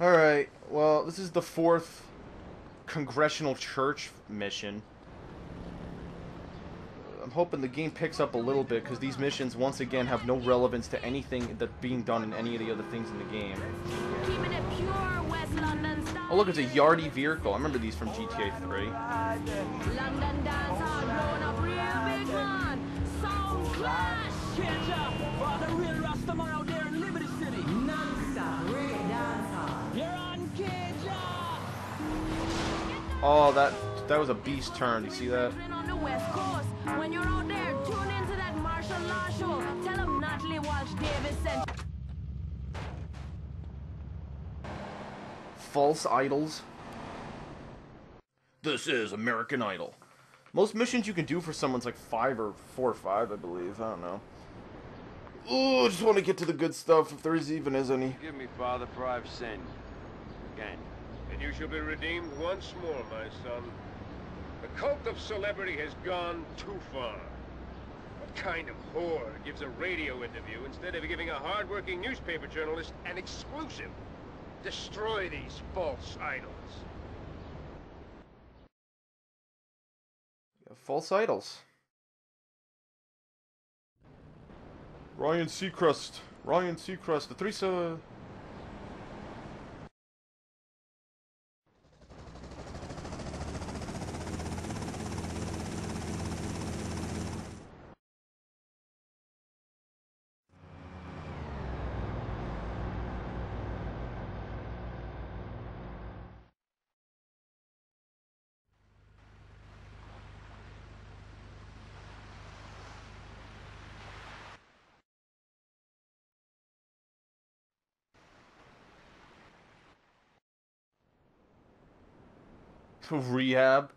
Alright, well, this is the 4th Congressional Church mission. I'm hoping the game picks up a little bit, because these missions, once again, have no relevance to anything that's being done in any of the other things in the game. Oh look, it's a Yardie vehicle. I remember these from GTA 3. Oh, that was a beast turn. You see that? False idols. This is American Idol. Most missions you can do for someone's like 5 or 4 or 5, I believe. I don't know. Ooh, I just want to get to the good stuff, if there even is any. Give me, Father, for I've sinned again. And you shall be redeemed once more, my son. The cult of celebrity has gone too far. What kind of whore gives a radio interview instead of giving a hard-working newspaper journalist an exclusive? Destroy these false idols. Yeah, false idols. Ryan Seacrest. Ryan Seacrest. The threesome. Rehab.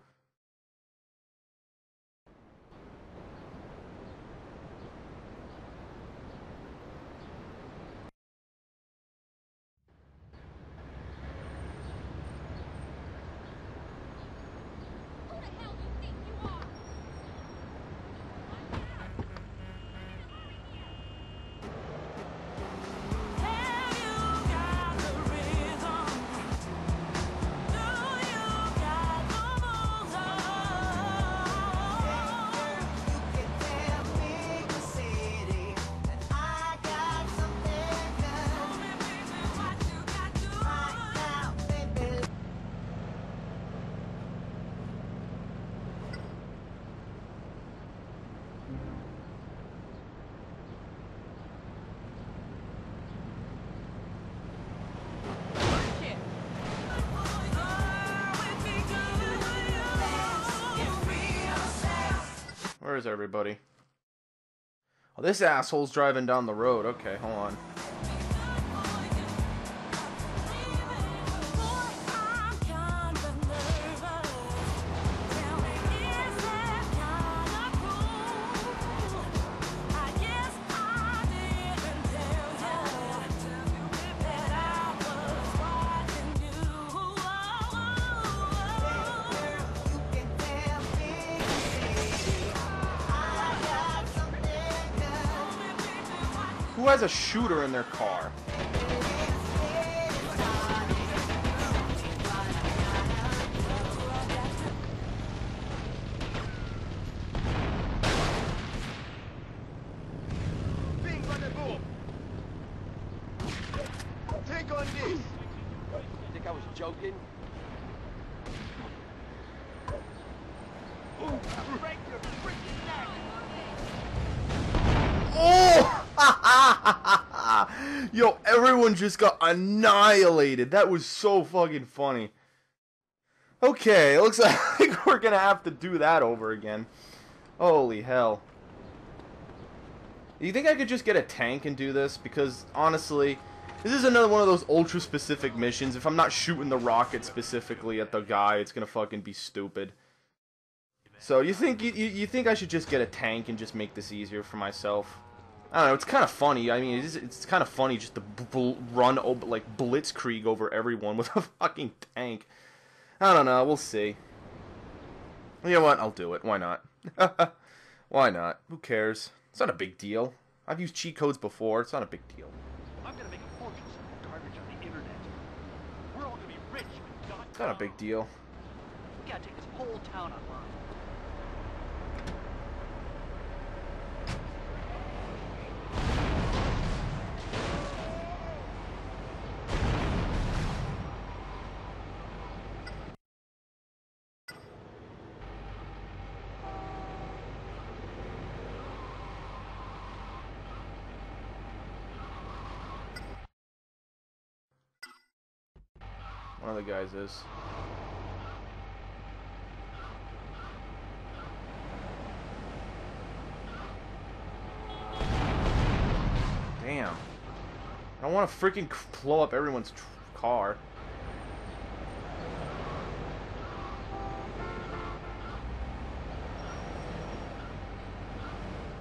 Who the hell do you think you are? Where is everybody? Oh, this asshole's driving down the road. Okay, hold on. Who has a shooter in their car? Take on this. Think I was joking? Ooh, break your freaking neck. Oh! Yo, everyone just got annihilated. That was so fucking funny. Okay, it looks like we're gonna have to do that over again. Holy hell. You think I could just get a tank and do this? Because, honestly, this is another one of those ultra-specific missions. If I'm not shooting the rocket specifically at the guy, it's gonna fucking be stupid. So, you think I should just get a tank and just make this easier for myself? I don't know, it's kind of funny. I mean, it's kind of funny just to blitzkrieg over everyone with a fucking tank. I don't know, we'll see. You know what, I'll do it. Why not? Why not? Who cares? It's not a big deal. I've used cheat codes before, it's not a big deal. I'm gonna make a fortune selling garbage on the internet. Not a big deal. Yeah, take this whole town online. One of the guys is. Damn. I don't want to freaking blow up everyone's car.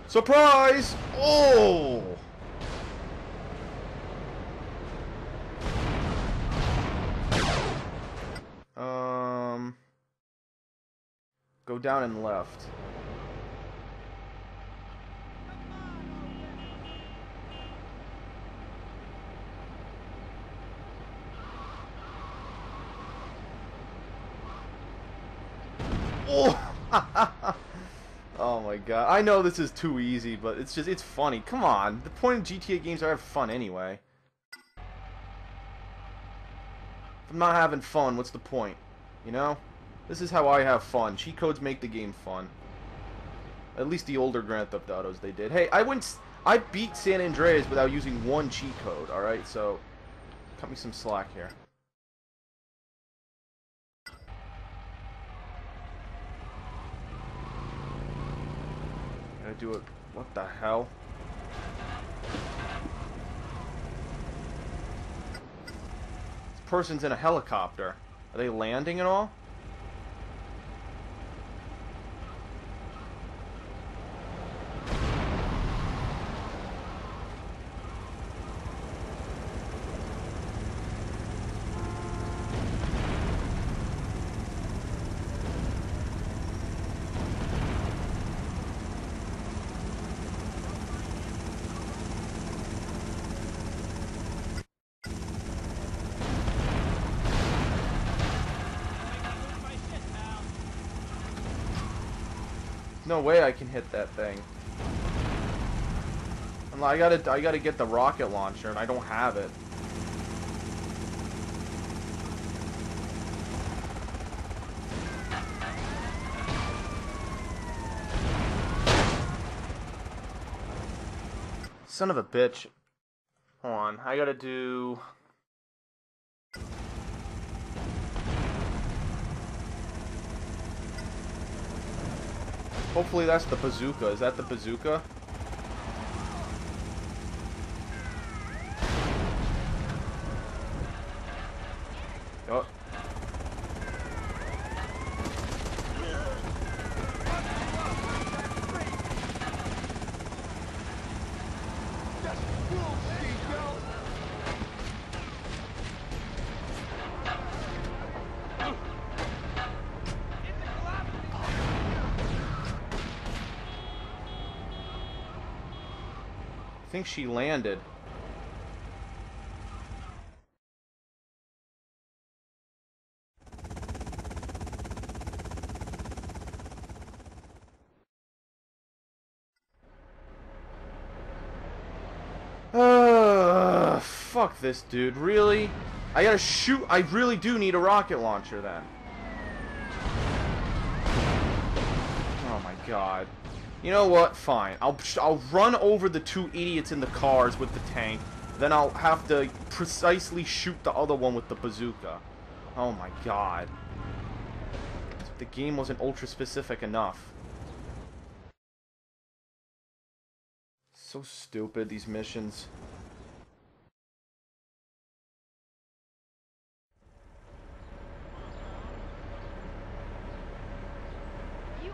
Surprise! Oh! Go down and left. Oh! Oh my god. I know this is too easy, but it's just, it's funny. Come on. The point of GTA games are to have fun anyway. If I'm not having fun, what's the point? You know? This is how I have fun. Cheat codes make the game fun. At least the older Grand Theft Autos, they did. Hey, I beat San Andreas without using one cheat code, alright? So, cut me some slack here. Gotta do it. What the hell? This person's in a helicopter. Are they landing and all? No way I can hit that thing. I gotta get the rocket launcher, and I don't have it. Son of a bitch. Hold on, I gotta do. Hopefully that's the bazooka. Is that the bazooka? Oh. I think she landed. Fuck this dude, really? I gotta shoot, I really do need a rocket launcher then. Oh my god. You know what? Fine. I'll run over the two idiots in the cars with the tank. Then I'll have to precisely shoot the other one with the bazooka. Oh my god. The game wasn't ultra specific enough. So stupid, these missions.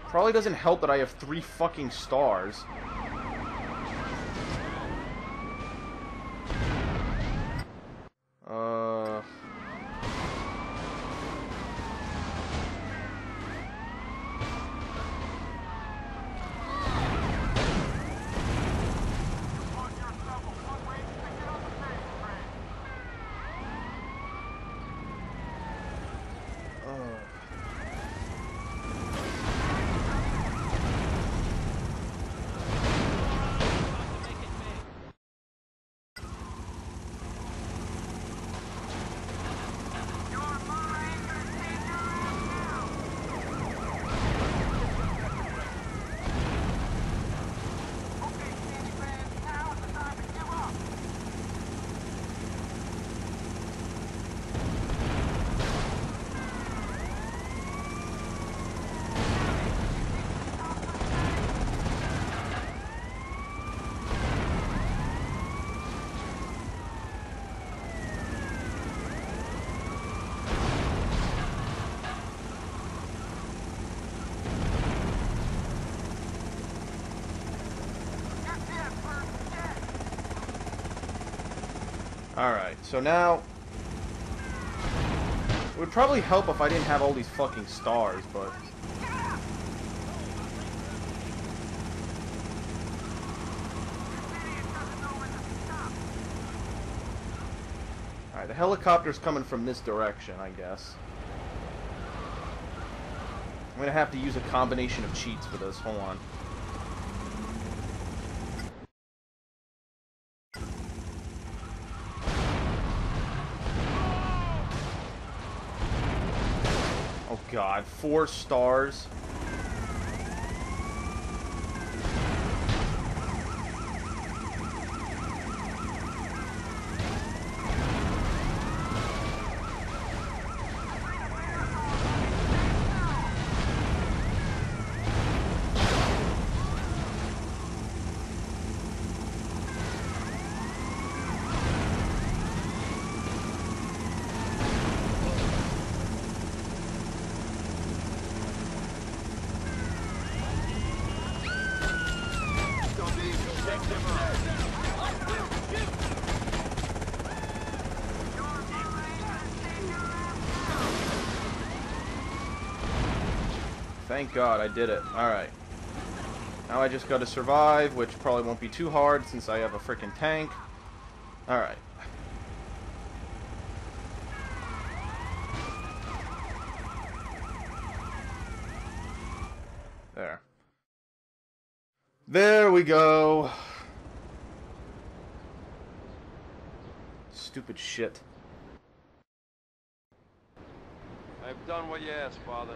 Probably doesn't help that I have 3 fucking stars. Alright, so now... It would probably help if I didn't have all these fucking stars, but... Alright, the helicopter's coming from this direction, I guess. I'm gonna have to use a combination of cheats for this. Hold on. Oh god, 4 stars. Thank God I did it. Alright. Now I just gotta survive, which probably won't be too hard since I have a frickin' tank. Alright. There. There we go. Stupid shit. I've done what you asked, Father.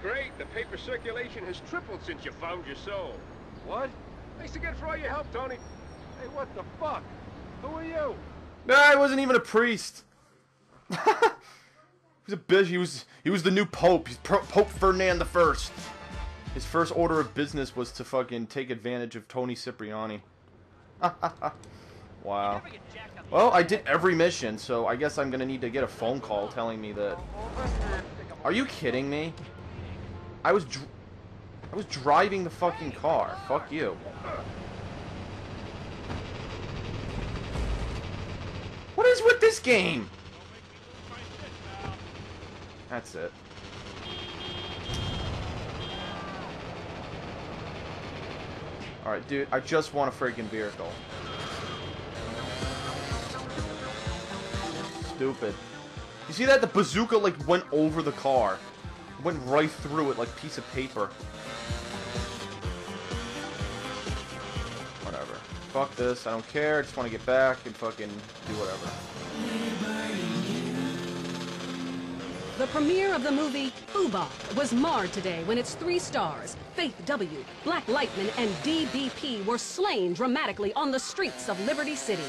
Great, the paper circulation has tripled since you found your soul. What? Thanks again for all your help, Tony. Hey, what the fuck? Who are you? Nah, I wasn't even a priest. He was a bitch. He was the new pope. He's Pope Fernand I. His first order of business was to fucking take advantage of Tony Cipriani. Wow. Well, I did every mission, so I guess I'm gonna need to get a phone call telling me that. Are you kidding me? I was driving the fucking car. Fuck you. What is with this game? That's it. Alright, dude, I just want a freaking vehicle. Stupid. You see that? The bazooka, like, went over the car. Went right through it like a piece of paper. Whatever. Fuck this. I don't care. I just want to get back and fucking do whatever. The premiere of the movie Fuba was marred today when its 3 stars, Faith W., Black Lightman, and DBP were slain dramatically on the streets of Liberty City.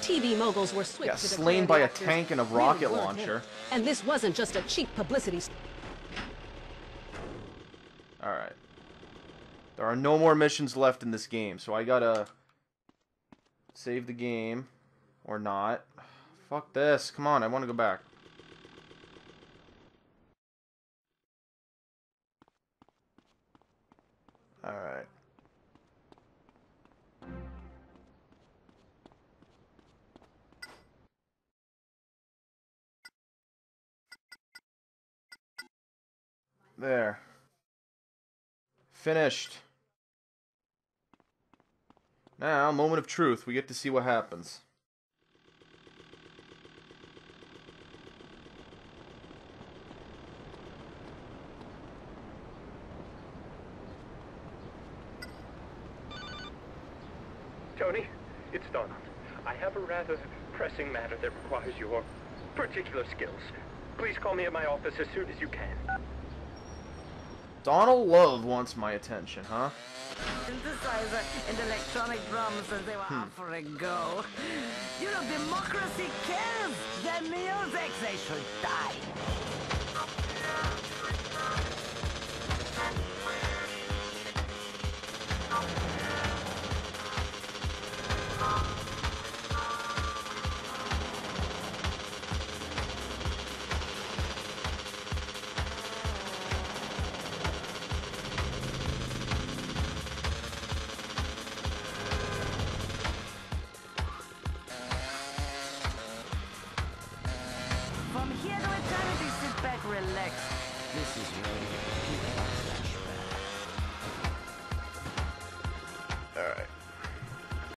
TV moguls were swift to declare slain by a tank and a rocket launcher. And this wasn't just a cheap publicity. Alright. There are no more missions left in this game, so I gotta save the game. Or not. Fuck this. Come on, I wanna go back. Alright. There. Finished. Now, moment of truth. We get to see what happens. Tony, it's Donald. I have a rather pressing matter that requires your particular skills. Please call me at my office as soon as you can. Donald Love wants my attention, huh? Synthesizer and electronic drums as they were up for a go. You know, democracy kills their music. They should die. From here to eternity, sit back, relax. This is really... All right.